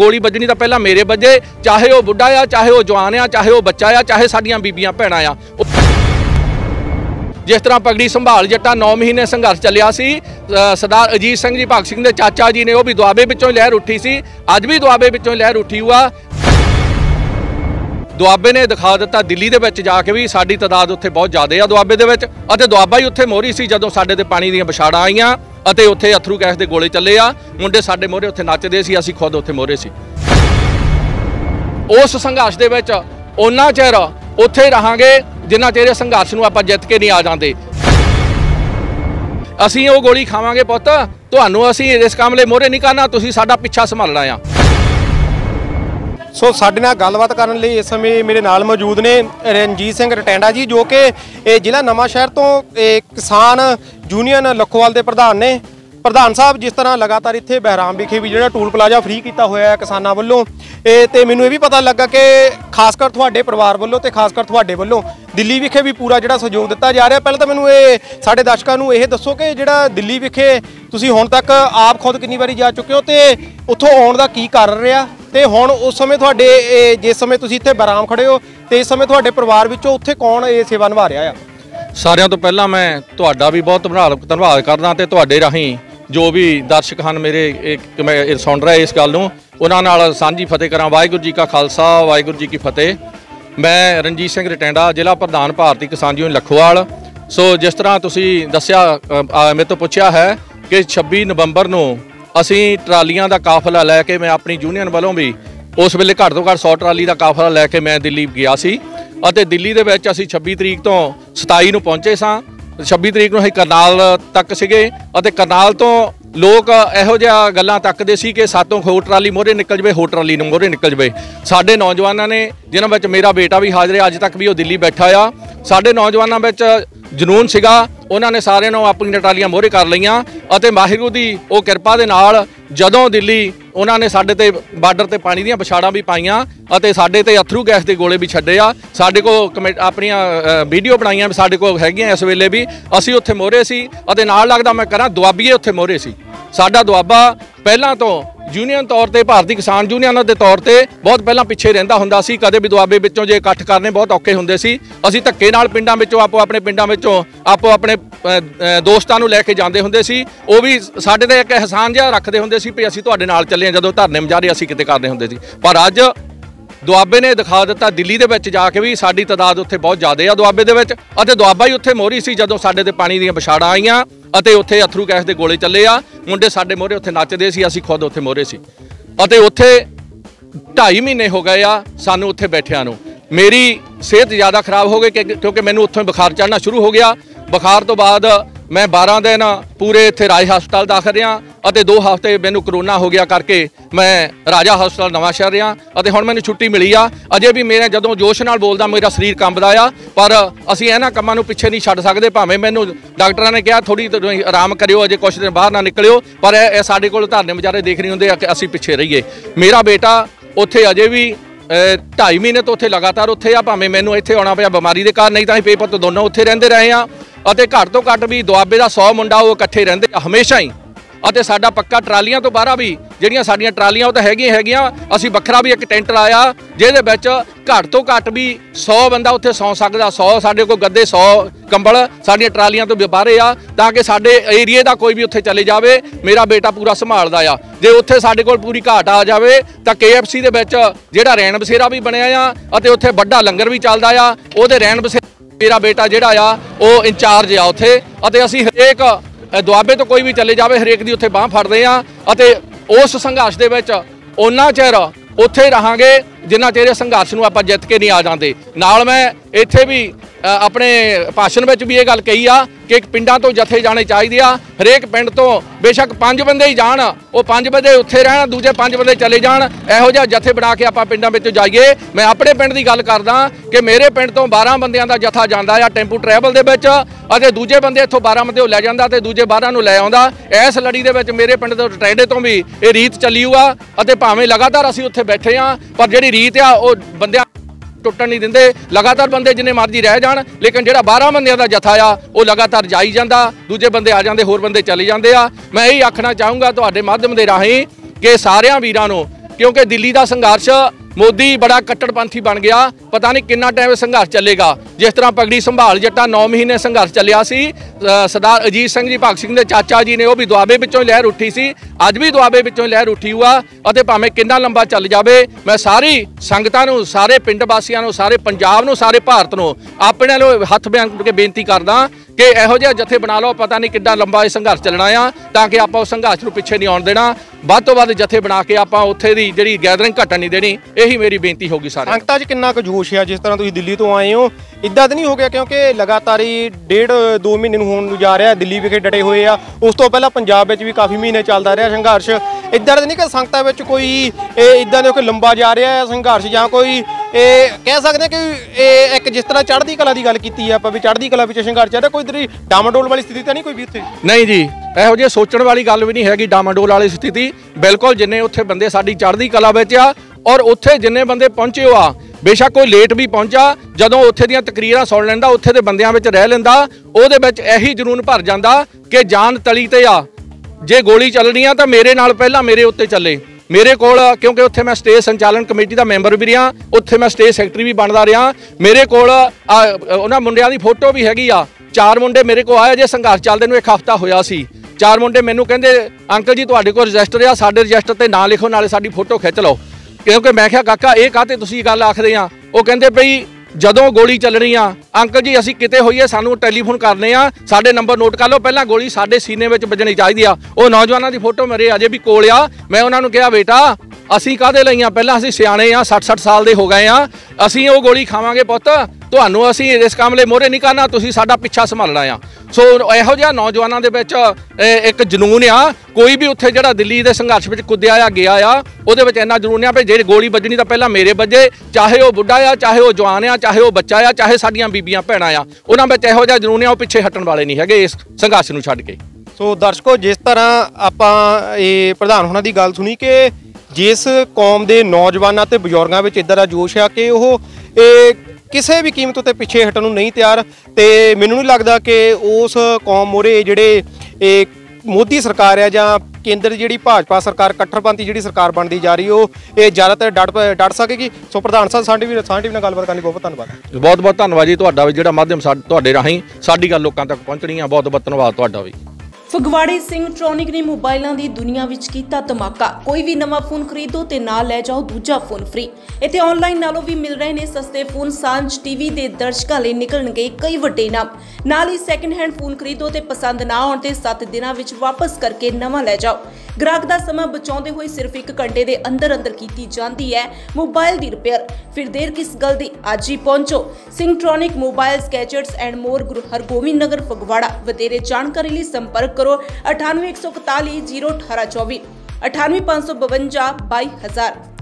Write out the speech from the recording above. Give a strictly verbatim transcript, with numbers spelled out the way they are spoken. गोली बजनी तो पहला मेरे बजे, चाहे वह बुढ़ा आ, चाहे वह जवान आ, चाहे वह बच्चा आ, चाहे साड़ियाँ बीबियां भैन आ। जिस तरह पगड़ी संभाल जट्टा नौ महीने संघर्ष चलिया सी, सरदार अजीत सिंह जी भगत सिंह के चाचा जी ने, वह भी दुआबे विचों लहर उठी सी, अज भी दुआबे विचों लहर उठी हुआ। दुआबे ने दिखा दिता दिल्ली के विच जाके भी साड़ी तादाद उत्थे बहुत ज़्यादा आ दुआबे दे विच, अते दुआबा ही उत्थे मोहरी सी जदों साडे ते पानी दीयां बछाड़ां आईयां अते उत्थे अथरू गैस के गोले चले आ, मुंडे साडे मोहरे उत्थे नचदे सी, असीं खुद उत्थे मोहरे सी। उस संघर्ष दे विच उन्ना चिर उत्थे रहांगे जिन्ना चिर संघर्ष नूं आपां जित के नहीं आ जांदे। असीं वो गोली खावांगे पुत्त, तुहानूं असीं इस काम लई मोहरे नहीं करना, तुसीं साडा पिछा संभालना आ। सो साडे नाल गलबात करन लई इस समय मेरे नाल मौजूद ने रणजीत सिंह रटेंडा जी, जो कि जिला नवां शहर तो किसान यूनियन लखोवाल के प्रधान ने। प्रधान साहब, जिस तरह लगातार इत्थे बहराम विखे भी जिहड़ा टूल प्लाजा फ्री किया होया किसानां वल्लों, ते मैनूं ये भी पता लगा कि खासकर तुहाडे परिवार वल्लों ते खासकर तुहाडे वल्लों दिल्ली विखे भी पूरा जिहड़ा सहयोग दिता जा रहा। पहले तो मैनूं ये साडे दर्शकां नूं ये दसो कि जिहड़ा दिल्ली विखे तुसीं हुण तक आप खुद कितनी वारी जा चुके हो ते उत्थों आउण दा की कारण रहा, ते हुण उस समय तुहाडे जिस समय तुसीं इत्थे बहराम खड़े हो ते इस समय तुहाडे परिवार विचों उत्थे कौन ये सेवा निभा रहा है? सारियां तो पहला मैं तुहाडा भी बहुत धन्यवाद करदा ते तुहाडे राहीं जो भी दर्शक हैं मेरे एक मैं सुन रहा इस गल नूं उन्हां नाल सांझी फतेह करा। वाहिगुरू जी का खालसा, वाहिगुरू जी की फतेह। मैं रणजीत सिंह रटेंडा, जिला प्रधान भारतीय किसान यूनियन लखोवाल। सो जिस तरह तुसीं दस्सिया, मेरे तो पुछिया है कि छब्बी नवंबर नूं असीं ट्रालियां दा काफिला लैके, मैं अपनी यूनियन वालों भी उस वेले घट तो घट सौ ट्राली का काफिला लैके मैं दिल्ली गया सी। ਅਤੇ ਦਿੱਲੀ ਦੇ ਵਿੱਚ ਅਸੀਂ छब्बीस ਤਰੀਕ ਤੋਂ सत्ताईस ਨੂੰ ਪਹੁੰਚੇ ਸਾਂ। छब्बीस ਤਰੀਕ ਨੂੰ ਅਸੀਂ ਕਰਨਾਲ ਤੱਕ ਸੀਗੇ ਅਤੇ ਕਰਨਾਲ ਤੋਂ ਲੋਕ ਇਹੋ ਜਿਹਾ ਗੱਲਾਂ ਤੱਕਦੇ ਸੀ ਕਿ ਸਾਤੋਂ ਹੋਰ ਟਰਾਲੀ ਮੋਹਰੇ ਨਿਕਲ ਜਵੇ, ਹੋਰ ਟਰਾਲੀ ਨੂੰ ਮੋਹਰੇ ਨਿਕਲ ਜਵੇ। ਸਾਡੇ ਨੌਜਵਾਨਾਂ ਨੇ, ਜਿਨ੍ਹਾਂ ਵਿੱਚ ਮੇਰਾ ਬੇਟਾ ਵੀ ਹਾਜ਼ਰ ਹੈ, ਅੱਜ ਤੱਕ ਵੀ ਉਹ ਦਿੱਲੀ ਬੈਠਾ ਆ, ਸਾਡੇ ਨੌਜਵਾਨਾਂ ਵਿੱਚ ਜਨੂਨ ਸੀਗਾ, ਉਹਨਾਂ ਨੇ ਸਾਰਿਆਂ ਨੂੰ ਆਪਣੀਆਂ ਟਰਾਲੀਆਂ ਮੋਹਰੇ ਕਰ ਲਈਆਂ ਅਤੇ ਵਾਹਿਗੁਰੂ ਦੀ ਉਹ ਕਿਰਪਾ ਦੇ ਨਾਲ ਜਦੋਂ ਦਿੱਲੀ ਉਹਨਾਂ ਨੇ ਸਾਡੇ ਤੇ ਬਾਰਡਰ ਤੇ ਪਾਣੀ ਦੀਆਂ ਵਿਛਾੜਾਂ ਵੀ ਪਾਈਆਂ ਅਤੇ ਸਾਡੇ ਤੇ ਅਥਰੂ ਗੈਸ ਦੇ ਗੋਲੇ ਵੀ ਛੱਡੇ ਆ। ਸਾਡੇ ਕੋਲ ਕਮੇਟ ਆਪਣੀਆਂ ਵੀਡੀਓ ਬਣਾਈਆਂ ਸਾਡੇ ਕੋਲ ਹੈਗੀਆਂ, ਇਸ ਵੇਲੇ ਵੀ ਅਸੀਂ ਉੱਥੇ ਮੋਹਰੇ ਸੀ ਅਤੇ ਨਾਲ ਲੱਗਦਾ ਮੈਂ ਕਰਾਂ ਦੁਆਬੀਏ ਉੱਥੇ ਮੋਹਰੇ ਸੀ। ਸਾਡਾ ਦੁਆਬਾ ਪਹਿਲਾਂ ਤੋਂ यूनियन तौर पर भारतीय किसान यूनियन के तौर पर बहुत पहला पिछे रहिंदा हुंदा सी, कदे भी दुआबे विचों जे इकट्ठ करने बहुत औखे हुंदे सी। असीं धक्के नाल पिंडां विचों आपो अपने पिंडां विचों आपो अपने दोस्तां नूं लैके जांदे हुंदे सी, ओह भी साडे ते इक एहसान जिहा रखदे हुंदे सी भी असीं तुहाडे नाल चले, जदों धरने मुजाहरे असीं किते करने हुंदे सी। पर अज दुआबे ने दिखा दिता दिल्ली दे विच जाके भी साडी तादाद उत्थे बहुत ज़्यादा आ दुआबे दे विच, अते दुआबा ही उत्थे मोहरी सी जदों साडे ते पानी दीयां बछाड़ां आईयां ਅਤੇ ਉੱਥੇ ਅਥਰੂ ਗੈਸ ਦੇ ਗੋਲੇ ਚੱਲੇ ਆ, ਮੁੰਡੇ ਸਾਡੇ ਮੋਹਰੇ ਉੱਥੇ ਨੱਚਦੇ ਸੀ, ਅਸੀਂ ਖੁਦ ਉੱਥੇ ਮੋਹਰੇ ਸੀ ਅਤੇ ਉੱਥੇ ਢਾਈ ਮਹੀਨੇ ਹੋ ਗਏ ਆ ਸਾਨੂੰ ਉੱਥੇ ਬੈਠਿਆਂ ਨੂੰ। ਮੇਰੀ ਸਿਹਤ ਜ਼ਿਆਦਾ ਖਰਾਬ ਹੋ ਗਈ ਕਿਉਂਕਿ ਮੈਨੂੰ ਉੱਥੋਂ ਬੁਖਾਰ ਚੜ੍ਹਨਾ ਸ਼ੁਰੂ ਹੋ ਗਿਆ। ਬੁਖਾਰ ਤੋਂ ਬਾਅਦ ਮੈਂ ਬਾਰਾਂ ਦਿਨ ਪੂਰੇ ਇੱਥੇ ਰਾਜ ਹਸਪਤਾਲ ਦਾਖਲ ਰਿਹਾ ਅਤੇ ਦੋ ਹਫ਼ਤੇ ਮੈਨੂੰ ਕਰੋਨਾ ਹੋ ਗਿਆ ਕਰਕੇ ਮੈਂ ਰਾਜਾ ਹਸਪਤਾਲ ਨਵਾਂ ਸ਼ਹਿਰ ਰਿਹਾ ਅਤੇ ਹੁਣ ਮੈਨੂੰ ਛੁੱਟੀ ਮਿਲੀ ਆ। ਅਜੇ ਵੀ ਮੇਰੇ ਜਦੋਂ ਜੋਸ਼ ਨਾਲ ਬੋਲਦਾ ਮੇਰਾ ਸਰੀਰ ਕੰਬਦਾ ਆ, ਪਰ ਅਸੀਂ ਇਹਨਾਂ ਕੰਮਾਂ ਨੂੰ ਪਿੱਛੇ ਨਹੀਂ ਛੱਡ ਸਕਦੇ। ਭਾਵੇਂ ਮੈਨੂੰ ਡਾਕਟਰਾਂ ਨੇ ਕਿਹਾ ਥੋੜ੍ਹੀ ਆਰਾਮ ਕਰਿਓ, ਅਜੇ ਕੁਛ ਦਿਨ ਬਾਹਰ ਨਾ ਨਿਕਲਿਓ, ਪਰ ਇਹ ਸਾਡੇ ਕੋਲ ਧਰਨੇ ਵਿਚਾਰੇ ਦੇਖ ਨਹੀਂ ਹੁੰਦੇ ਕਿ ਅਸੀਂ ਪਿੱਛੇ ਰਹੀਏ। ਮੇਰਾ ਬੇਟਾ ਉੱਥੇ ਅਜੇ ਵੀ ਢਾਈ ਮਹੀਨੇ ਤੋਂ ਉੱਥੇ ਲਗਾਤਾਰ ਉੱਥੇ ਆ, ਭਾਵੇਂ ਮੈਨੂੰ ਇੱਥੇ ਆਉਣਾ ਪਿਆ ਬਿਮਾਰੀ ਦੇ ਕਾਰਨ, ਨਹੀਂ ਤਾਂ ਅਸੀਂ ਪੇਪਰ ਤੋਂ ਦੋਨੋਂ ਉੱਥੇ ਰਹਿੰਦੇ ਰਹੇ ਹਾਂ ਅਤੇ ਘੱਟ ਤੋਂ ਘੱਟ ਵੀ ਦੁਆਬੇ ਦਾ सौ ਮੁੰਡਾ ਉਹ ਇਕੱਠੇ ਰਹਿੰਦੇ ਹਮੇਸ਼ਾ ਹੀ। ਅਤੇ ਸਾਡਾ ਪੱਕਾ ਟਰਾਲੀਆਂ ਤੋਂ ਬਾਹਰ ਵੀ ਜਿਹੜੀਆਂ ਸਾਡੀਆਂ ਟਰਾਲੀਆਂ ਉਹ ਤਾਂ ਹੈਗੀਆਂ ਹੈਗੀਆਂ, ਅਸੀਂ ਵੱਖਰਾ ਵੀ ਇੱਕ ਟੈਂਟ ਲਾਇਆ ਜਿਹਦੇ ਵਿੱਚ ਘੱਟ ਤੋਂ ਘੱਟ ਵੀ सौ ਬੰਦਾ ਉੱਥੇ ਸੌਂ ਸਕਦਾ। सौ ਸਾਡੇ ਕੋਲ ਗੱਦੇ, सौ ਕੰਬਲ ਸਾਡੀਆਂ ਟਰਾਲੀਆਂ ਤੋਂ ਬਾਹਰੇ ਆ ਤਾਂ ਕਿ ਸਾਡੇ ਏਰੀਏ ਦਾ ਕੋਈ ਵੀ ਉੱਥੇ ਚਲੇ ਜਾਵੇ, ਮੇਰਾ ਬੇਟਾ ਪੂਰਾ ਸੰਭਾਲਦਾ ਆ। ਜੇ ਉੱਥੇ ਸਾਡੇ ਕੋਲ ਪੂਰੀ ਘਾਟ ਆ ਜਾਵੇ ਤਾਂ ਕੇ ਐਫ ਸੀ ਦੇ ਵਿੱਚ ਜਿਹੜਾ ਰੈਣ ਬਸੇਰਾ ਵੀ ਬਣਿਆ ਆ ਅਤੇ ਉੱਥੇ ਵੱਡਾ ਲੰਗਰ ਵੀ ਚੱਲਦਾ ਆ, ਉਹਦੇ ਰੈਣ ਬਸੇ मेरा बेटा जिहड़ा आ वो इंचार्ज आ उत्थे अते असीं हरेक दुआबे तो कोई भी चले जावे हरेक दी उत्थे बाह फड़दे आ अते उस संघर्ष दे विच उन्ना चिर उत्थे रहांगे जिन्ना चिर संघर्ष नूं आपां जित के नहीं आ जांदे। नाल मैं इत्थे भी अपने भाषण विच भी ये गल कही आ कि पिंडां तो जत्थे जाने चाहीदे आ, हरेक पिंड तो बेशक पंज बंदे ही जाण, वो पंज बंदे उत्थे रहण, दूजे पंज बंदे चले जाण, इहो जिहा जत्थे बना के आपां पिंडां विच जाइए। मैं अपने पिंड दी गल करदा कि मेरे पिंड तो बारह बंदियां दा जत्था जांदा आ टैंपू ट्रैवल दे विच अते दूजे बंदे इत्थों बारह बंदे लै जांदा ते दूजे बारह नूं लै आउंदा। इस लड़ी दे विच मेरे पिंड दे टैंडे तो भी ये रीत चली हुआ अते भावें लगातार असीं उत्थे बैठे आ पर जिहड़ी रीत आ वो बंदियां ਟੁੱਟਣ नहीं ਦਿੰਦੇ, लगातार बंदे जिन्ने मर्जी रह जाण, लेकिन ਜਿਹੜਾ बारह ਬੰਦਿਆਂ ਦਾ ਜਥਾ ਆ ਉਹ लगातार ਜਾਈ ਜਾਂਦਾ, दूजे बंदे आ ਜਾਂਦੇ, ਹੋਰ ਬੰਦੇ ਚਲੇ ਜਾਂਦੇ ਆ। मैं यही ਆਖਣਾ ਚਾਹੂँगा ਤੁਹਾਡੇ ਮਾਧਿਅਮ ਦੇ ਰਾਹੀਂ ਕਿ ਸਾਰਿਆਂ ਵੀਰਾਂ ਨੂੰ क्योंकि दिल्ली का संघर्ष मोदी बड़ा कट्टरपंथी बन गया, पता नहीं कितना टाइम संघर्ष चलेगा। जिस तरह पगड़ी संभाल जट्टा नौ महीने संघर्ष चलिया सी, सरदार अजीत सिंह जी भगत सिंह के चाचा जी ने वो भी दुआबे विचों लहर उठी सी, अज भी दुआबे विचों लहर उठी हुआ। और भावें कितना लंबा चल जाए, मैं सारी संगतां नूं, सारे पिंड वासियां नूं, सारे पंजाब नूं, सारे भारत नूं अपने हथ बन के बेनती करदा कि इहो जिहा जत्थे बना लो, पता नहीं कितना लंबा यह संघर्ष चलना आ, ताकि आप उस संघर्ष को पिछे नहीं आउण देना। ਵੱਧ ਤੋਂ ਵੱਧ ਜਥੇ ਬਣਾ ਕੇ ਆਪਾਂ ਉੱਥੇ ਦੀ ਜਿਹੜੀ ਗੈਦਰਿੰਗ ਘਟਣ ਨਹੀਂ ਦੇਣੀ, ਇਹੀ ਮੇਰੀ ਬੇਨਤੀ ਹੋਗੀ। ਸਾਰੇ ਸੰਗਤਾਂ 'ਚ ਕਿੰਨਾ ਕੁ ਜੋਸ਼ ਹੈ, ਜਿਸ ਤਰ੍ਹਾਂ ਤੁਸੀਂ ਦਿੱਲੀ ਤੋਂ ਆਏ ਹੋ ਇੱਦਾਂ ਤਾਂ ਨਹੀਂ ਹੋ ਗਿਆ, ਕਿਉਂਕਿ ਲਗਾਤਾਰ ਹੀ ਡੇਢ ਦੋ ਮਹੀਨੇ ਨੂੰ ਹੋਣ ਨੂੰ ਜਾ ਰਿਹਾ ਦਿੱਲੀ ਵਿਖੇ ਡਟੇ ਹੋਏ ਆ, ਉਸ ਤੋਂ ਪਹਿਲਾਂ ਪੰਜਾਬ ਵਿੱਚ ਵੀ ਕਾਫੀ ਮਹੀਨੇ ਚੱਲਦਾ ਰਿਹਾ ਸੰਘਰਸ਼। ਇੱਦਾਂ ਤਾਂ ਨਹੀਂ ਕਿ ਸੰਗਤਾਂ ਵਿੱਚ ਕੋਈ ਇਹ ਇੱਦਾਂ ਦੇ ਕੋਈ ਲੰਬਾ ਜਾ ਰਿਹਾ ਹੈ ਸੰਘਰਸ਼, ਜਾਂ ਕੋਈ ਇਹ ਕਹਿ ਸਕਦੇ ਕਿ ਇਹ ਇੱਕ ਜਿਸ ਤਰ੍ਹਾਂ ਚੜ੍ਹਦੀ ਕਲਾ ਦੀ ਗੱਲ ਕੀਤੀ ਆ ਆਪਾਂ ਵੀ ਚੜ੍ਹਦੀ ਕਲਾ ਵਿੱਚ ਸੰਘਰਸ਼ ਚੱਲ ਰਿਹਾ, ਕੋਈ ਇੱਧਰ ਡਾਮਾਡੋਲ ਵਾਲੀ ਸਥਿਤੀ ਤਾਂ ਨਹੀਂ ਕੋਈ ਵੀ ਉੱਥੇ? ਨਹੀਂ ਜੀ, ਇਹੋ ਜਿਹੀ ਸੋਚਣ ਵਾਲੀ ਗੱਲ ਵੀ ਨਹੀਂ ਹੈਗੀ ਡਾਮਾਡੋਲ ਵਾਲੀ ਸਥਿਤੀ। ਬਿਲਕੁਲ ਜਿੰਨੇ ਉੱਥੇ ਬੰਦੇ ਸਾਡੀ ਚੜ੍ਹਦੀ ਕਲਾ ਵਿੱਚ ਆ, ਔਰ ਉੱਥੇ ਜਿੰਨੇ ਬੰਦੇ ਪਹੁੰਚੇ ਹੋ ਆ, बेशक कोई लेट भी पहुंचा, जदों उत्थे दियां तकरीरां सुन लैंदा, उत्थे दे बंदियां विच रह लैंदा, उहदे विच इही जुनून भर जांदा कि जान तली ते आ, जे गोली चलनी आ तां मेरे नाल पहलां मेरे उत्ते चले। मेरे कोल, क्योंकि उत्थे मैं स्टेट संचालन कमेटी का मैंबर भी रहा, उत्थे मैं स्टेट सैकटरी भी बनदा रहा, मेरे कोल उन्हां मुंडियां दी फोटो भी हैगी आ। चार मुंडे मेरे को आए, जे संघर्ष चलदे नूं एक हफ्ता होया सी, चार मुंडे मैनूं कहिंदे अंकल जी तुहाडे कोल रजिस्टर आ, साडे रजिस्टर ते नाम लिखो, नाले साडी फोटो खिच लओ। क्योंकि मैं क्या काका ये कहते तुसी गल आखदे आ, वो कहते भई जदों गोली चलनी आ अंकल जी असीं किते होईए सानूं टैलीफोन करने आ, साडे नंबर नोट कर लो, पहलां गोली साडे सीने विच वजणी चाहीदी आ। वो नौजवानों की फोटो मेरे अजे भी कोल आ, मैं उन्होंने कहा बेटा असीं काहदे लई आ, पहलां असीं सियाणे आ, सठ सठ साल दे हो गए आ, असीं वो गोली खावांगे पुत्त, तुहानूं असीं इस काम लई मोहरे नहीं करना, तुसीं साडा पिछा संभालना आ। सो इहो जिहा नौजवानों के विच एक जनून आ, कोई भी उत्थे जिहड़ा दिल्ली दे संघर्ष विच कुद्या आ गया आ, उहदे विच इन्ना जनून आ भई जे गोली वजनी तां पहलां मेरे वजे, चाहे वह बुढ़ा आ, चाहे वह जवान आ, चाहे वह बच्चा आ, चाहे साडीआं बीबीआं भैणां आ, उहनां विच इहो जिहा जनून आ, पिछे हटण वाले नहीं हैगे इस संघर्ष नूं छड्ड के। सो दर्शको, जिस तरह आपां इह प्रधान हुणां दी गल सुणी कि जिस कौम के नौजवानों ते बजुर्गों में इदा का जोश आ कि वह किसी भी कीमत उत्ते पिछे हटण नूं नहीं तैयार, तो मैनूं नहीं लगता कि उस कौम मोहरे जिहड़े मोदी सरकार है जां केंद्र जी भाजपा सरकार कट्टरपंथी जी सरकार बनती जा रही है ये ज़्यादातर डट डट सकेगी। सो प्रधान साहब सांझ टीवी सांझ टीवी नाल गलबात करनी, बहुत धन्नवाद। बहुत बहुत धन्नवाद जी, तुहाडा भी जिहड़ा माध्यम तुहाडे राहीं साडी गल लोकां तक पहुंचणी आ, बहुत बहुत धन्नवाद तुहाडा भी। फगवाड़े सिट्रॉनिक ने मोबाइलों की दुनिया में किया धमाका, कोई भी नवा फोन खरीदो तो ना लै जाओ दूजा फोन फ्री। इतने ऑनलाइन नालों भी मिल रहे हैं सस्ते फोन, सांझ टीवी के दर्शकों लिए निकल गए कई वड्डे इनाम। नाल ही सैकेंड हैंड फोन खरीदो तो पसंद ना आने ते सत्त दिनों में वापस करके नवा लै जाओ। ग्राहक का समा बचाते हुए सिर्फ एक घंटे के अंदर अंदर की जाती है मोबाइल की रिपेयर, फिर देर किस गल की, आज ही पहुंचो Citronic mobiles gadgets and more, Guru Hargobind नगर फगवाड़ा। वधेरे जानकारी लिए संपर्क करो अठानवे एक सौ इकताली जीरो अठारह चौबी, अठानवे पांच सौ बवंजा बाई हजार।